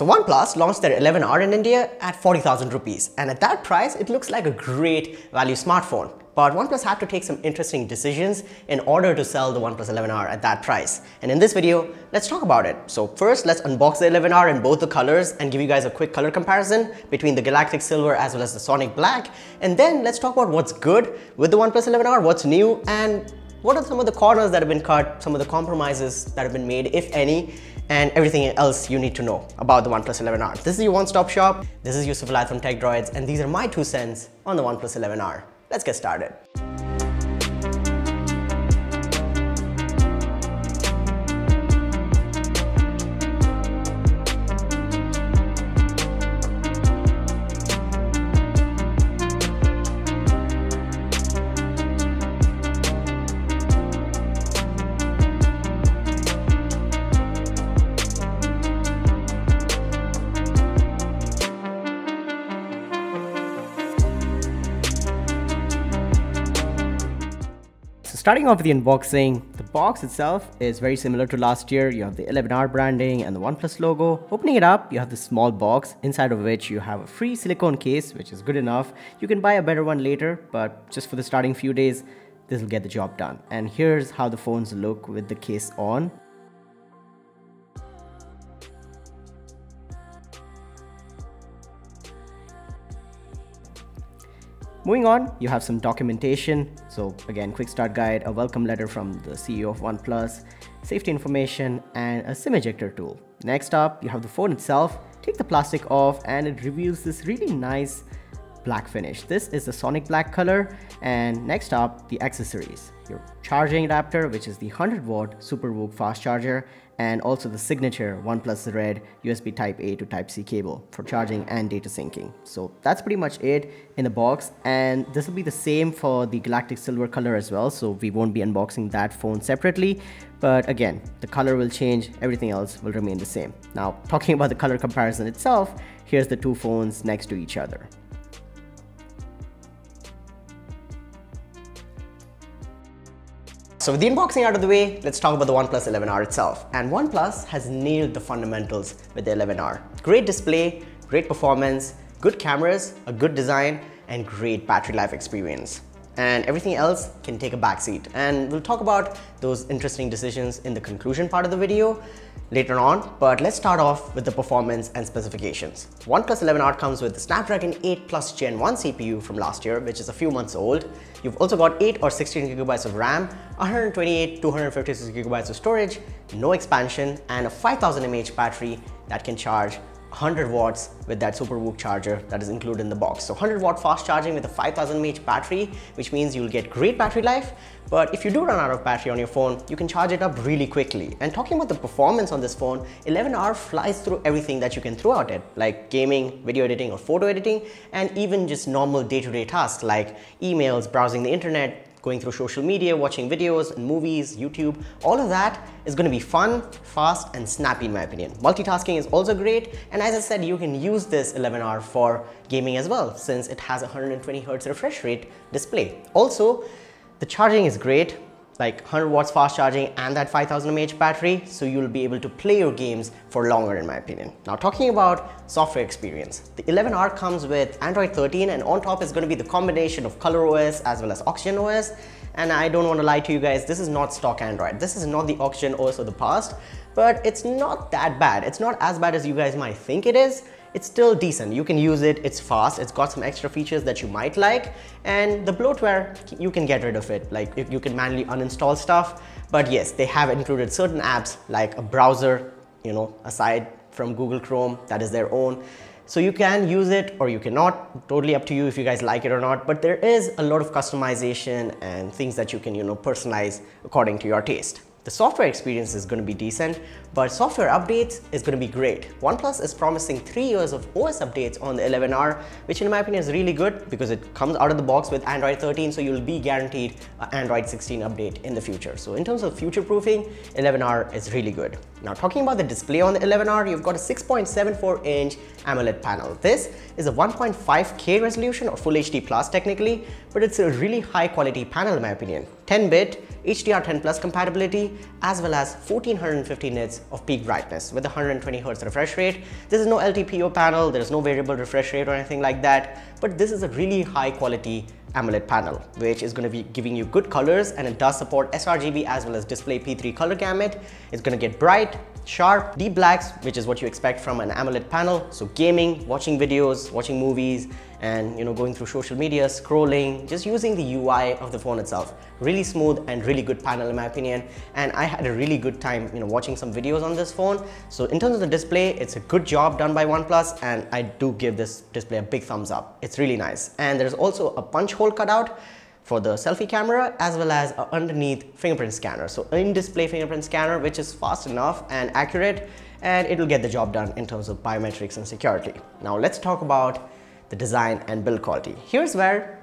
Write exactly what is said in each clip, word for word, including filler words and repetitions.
So OnePlus launched their eleven R in India at forty thousand rupees, and at that price it looks like a great value smartphone. But OnePlus had to take some interesting decisions in order to sell the OnePlus eleven R at that price, and in this video let's talk about it. So first let's unbox the eleven R in both the colors and give you guys a quick color comparison between the Galactic Silver as well as the Sonic Black, and then let's talk about what's good with the OnePlus eleven R, what's new, and what are some of the corners that have been cut, some of the compromises that have been made, if any, and everything else you need to know about the OnePlus eleven R. This is your one-stop shop. This is Yusuf Alath from Tech Droids, and these are my two cents on the OnePlus eleven R. Let's get started. Starting off with the unboxing, the box itself is very similar to last year. You have the eleven R branding and the OnePlus logo. Opening it up, you have this small box inside of which you have a free silicone case, which is good enough. You can buy a better one later, but just for the starting few days, this will get the job done. And here's how the phones look with the case on. Moving on, you have some documentation. So again, quick start guide, a welcome letter from the C E O of OnePlus, safety information, and a SIM ejector tool. Next up, you have the phone itself. Take the plastic off and it reveals this really nice black finish. This is the Sonic Black color. And next up, the accessories. Your charging adapter, which is the one hundred watt SuperVOOC fast charger, and also the signature OnePlus Red U S B Type A to Type C cable for charging and data syncing. So that's pretty much it in the box, and this will be the same for the Galactic Silver color as well, so we won't be unboxing that phone separately, but again, the color will change, everything else will remain the same. Now, talking about the color comparison itself, here's the two phones next to each other. So with the unboxing out of the way, let's talk about the OnePlus eleven R itself. And OnePlus has nailed the fundamentals with the eleven R. Great display, great performance, good cameras, a good design, and great battery life experience. And everything else can take a backseat. And we'll talk about those interesting decisions in the conclusion part of the video later on, but let's start off with the performance and specifications. OnePlus eleven R comes with the Snapdragon eight plus Gen one C P U from last year, which is a few months old. You've also got eight or sixteen gigabytes of RAM, one twenty-eight, two fifty-six gigabytes of storage, no expansion, and a five thousand milliamp hour battery that can charge one hundred watts with that SuperVOOC charger that is included in the box. So one hundred watt fast charging with a five thousand milliamp hour battery, which means you'll get great battery life, but if you do run out of battery on your phone, you can charge it up really quickly. And talking about the performance on this phone, eleven R flies through everything that you can throw at it, like gaming, video editing, or photo editing, and even just normal day-to-day tasks like emails, browsing the internet, going through social media, watching videos and movies, YouTube. All of that is going to be fun, fast, and snappy in my opinion. Multitasking is also great, and as I said, you can use this eleven R for gaming as well, since it has a one hundred twenty hertz refresh rate display. Also, the charging is great, like one hundred watts fast charging and that five thousand milliamp hour battery, so you'll be able to play your games for longer in my opinion. Now talking about software experience, the eleven R comes with Android thirteen, and on top is going to be the combination of ColorOS as well as OxygenOS. And I don't want to lie to you guys, this is not stock Android. This is not the OxygenOS of the past, but it's not that bad. It's not as bad as you guys might think it is. It's still decent, you can use it, it's fast, it's got some extra features that you might like, and the bloatware, you can get rid of it, like you can manually uninstall stuff. But yes, they have included certain apps like a browser, you know, aside from Google Chrome, that is their own. So you can use it or you cannot, totally up to you if you guys like it or not, but there is a lot of customization and things that you can, you know, personalize according to your taste. The software experience is going to be decent, but software updates is going to be great. OnePlus is promising three years of O S updates on the eleven R, which in my opinion is really good because it comes out of the box with Android thirteen, so you'll be guaranteed an Android sixteen update in the future. So in terms of future-proofing, eleven R is really good. Now talking about the display on the eleven R, you've got a six point seven four inch AMOLED panel. This is a one point five K resolution, or Full H D plus technically, but it's a really high quality panel in my opinion. ten bit H D R ten plus compatibility, as well as fourteen fifty nits of peak brightness with one hundred twenty hertz refresh rate. This is no L T P O panel, there is no variable refresh rate or anything like that, but this is a really high quality AMOLED panel, which is going to be giving you good colors, and it does support sRGB as well as display P three color gamut. It's going to get bright, sharp, deep blacks, which is what you expect from an AMOLED panel. So gaming, watching videos, watching movies, and you know, going through social media, scrolling, just using the U I of the phone itself. Really smooth and really good panel in my opinion. And I had a really good time, you know, watching some videos on this phone. So in terms of the display, it's a good job done by OnePlus, and I do give this display a big thumbs up. It's really nice. And there's also a punch hole cutout for the selfie camera, as well as an underneath fingerprint scanner. So in-display fingerprint scanner, which is fast enough and accurate, and it will get the job done in terms of biometrics and security. Now let's talk about the design and build quality. Here's where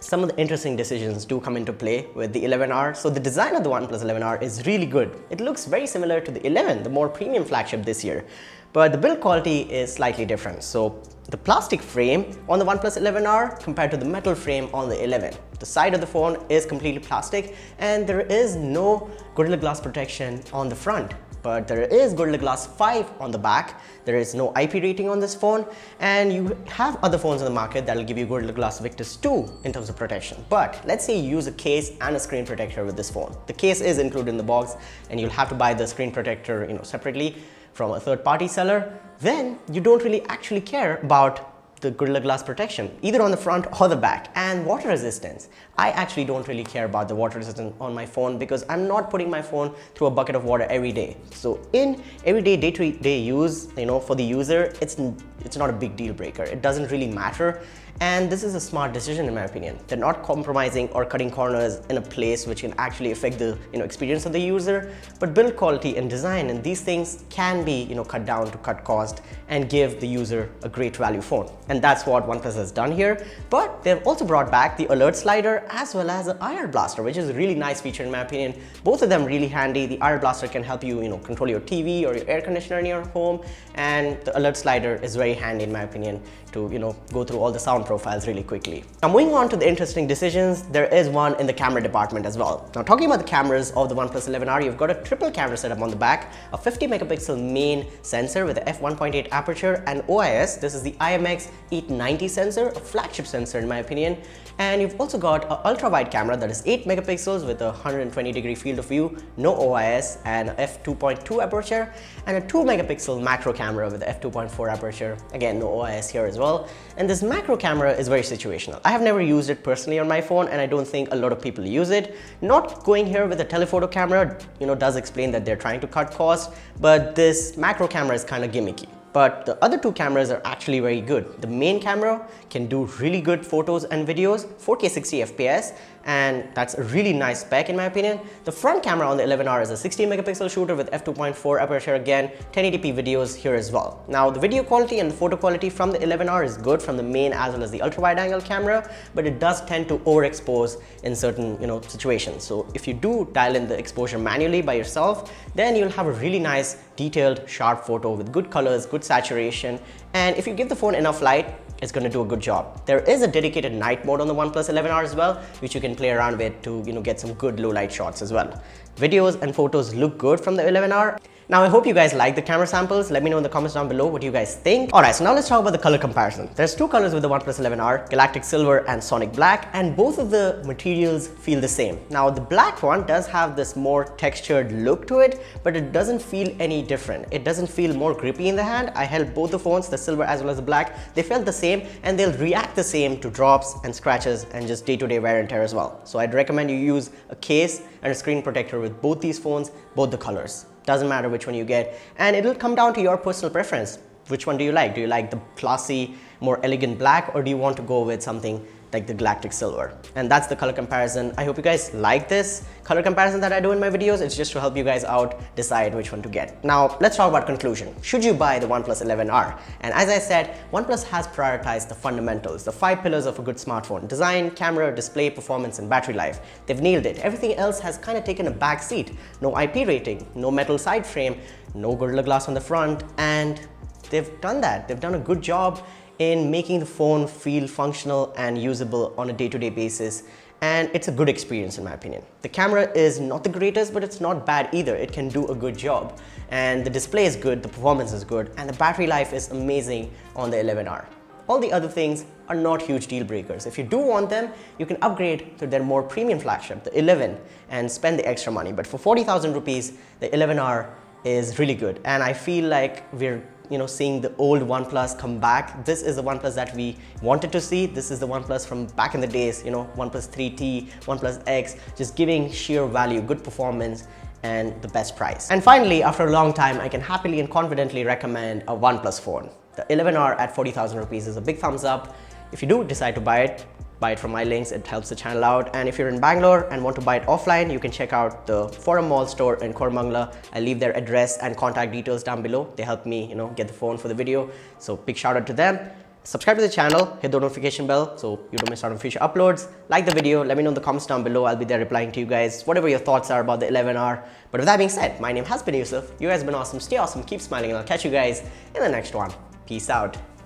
some of the interesting decisions do come into play with the eleven R. So the design of the OnePlus eleven R is really good. It looks very similar to the eleven, the more premium flagship this year. But the build quality is slightly different. So the plastic frame on the OnePlus eleven R compared to the metal frame on the eleven. The side of the phone is completely plastic, and there is no Gorilla Glass protection on the front. But there is Gorilla Glass five on the back. There is no I P rating on this phone, and you have other phones on the market that will give you Gorilla Glass Victus two in terms of protection. But let's say you use a case and a screen protector with this phone. The case is included in the box, and you'll have to buy the screen protector, you know, separately from a third-party seller. Then you don't really actually care about the Gorilla Glass protection, either on the front or the back, and water resistance. I actually don't really care about the water resistance on my phone because I'm not putting my phone through a bucket of water every day. So in everyday day-to-day use, you know, for the user, it's, it's not a big deal breaker. It doesn't really matter. And this is a smart decision in my opinion. They're not compromising or cutting corners in a place which can actually affect the you know, experience of the user, but build quality and design and these things can be you know, cut down to cut cost and give the user a great value phone. And that's what OnePlus has done here. But they've also brought back the alert slider as well as the I R blaster, which is a really nice feature in my opinion. Both of them really handy. The I R blaster can help you, you know, control your T V or your air conditioner in your home, and the alert slider is very handy in my opinion to you know, go through all the sound profiles really quickly. Now moving on to the interesting decisions, there is one in the camera department as well. Now talking about the cameras of the OnePlus eleven R, you've got a triple camera setup on the back, a fifty megapixel main sensor with a f one point eight aperture and O I S. This is the I M X eight ninety sensor, a flagship sensor in my opinion. And you've also got an ultra wide camera that is eight megapixels with a one hundred twenty degree field of view, no O I S, and f two point two aperture, and a two megapixel macro camera with f two point four aperture, again no O I S here as well. And this macro camera is very situational. I have never used it personally on my phone, and I don't think a lot of people use it. Not going here with a telephoto camera, you know, does explain that they're trying to cut costs, but this macro camera is kind of gimmicky. But the other two cameras are actually very good. The main camera can do really good photos and videos, four K sixty F P S, and that's a really nice spec in my opinion. The front camera on the eleven R is a sixteen megapixel shooter with f two point four aperture, again ten eighty p videos here as well. Now the video quality and the photo quality from the eleven R is good from the main as well as the ultra wide angle camera, but it does tend to overexpose in certain you know situations. So if you do dial in the exposure manually by yourself, then you'll have a really nice detailed sharp photo with good colors, good saturation, and if you give the phone enough light, it's going to do a good job. There is a dedicated night mode on the OnePlus eleven R as well, which you can play around with to you know get some good low light shots as well. Videos and photos look good from the eleven R. Now I hope you guys like the camera samples. Let me know in the comments down below what you guys think. Alright, so now let's talk about the color comparison. There's two colors with the OnePlus eleven R, Galactic Silver and Sonic Black, and both of the materials feel the same. Now the black one does have this more textured look to it, but it doesn't feel any different. It doesn't feel more grippy in the hand. I held both the phones, the silver as well as the black. They felt the same, and they'll react the same to drops and scratches and just day-to-day wear and tear as well. So I'd recommend you use a case and a screen protector with both these phones, both the colors. Doesn't matter which one you get, and it'll come down to your personal preference. Which one do you like? Do you like the classy, more elegant black, or do you want to go with something like the Galactic Silver? And that's the color comparison. I hope you guys like this color comparison that I do in my videos. It's just to help you guys out decide which one to get. Now let's talk about conclusion. Should you buy the OnePlus eleven R? And as I said, OnePlus has prioritized the fundamentals, the five pillars of a good smartphone: design, camera, display, performance, and battery life. They've nailed it. Everything else has kind of taken a back seat. No I P rating, no metal side frame, no Gorilla Glass on the front, and they've done that. They've done a good job in making the phone feel functional and usable on a day-to-day basis, and it's a good experience in my opinion. The camera is not the greatest, but it's not bad either. It can do a good job, and the display is good, the performance is good, and the battery life is amazing on the eleven R. All the other things are not huge deal breakers. If you do want them, you can upgrade to their more premium flagship, the eleven, and spend the extra money. But for forty thousand rupees, the eleven R is really good, and I feel like we're you know, seeing the old OnePlus come back. This is the OnePlus that we wanted to see. This is the OnePlus from back in the days, you know, OnePlus three T, OnePlus ten, just giving sheer value, good performance, and the best price. And finally, after a long time, I can happily and confidently recommend a OnePlus phone. The eleven R at forty thousand rupees is a big thumbs up. If you do decide to buy it, buy it from my links, it helps the channel out. And if you're in Bangalore and want to buy it offline, you can check out the Forum Mall store in Koramangala. I leave their address and contact details down below. They helped me, you know, get the phone for the video. So big shout out to them. Subscribe to the channel, hit the notification bell so you don't miss out on future uploads. Like the video, let me know in the comments down below. I'll be there replying to you guys, whatever your thoughts are about the eleven R. But with that being said, my name has been Yusuf. You guys have been awesome. Stay awesome, keep smiling, and I'll catch you guys in the next one. Peace out.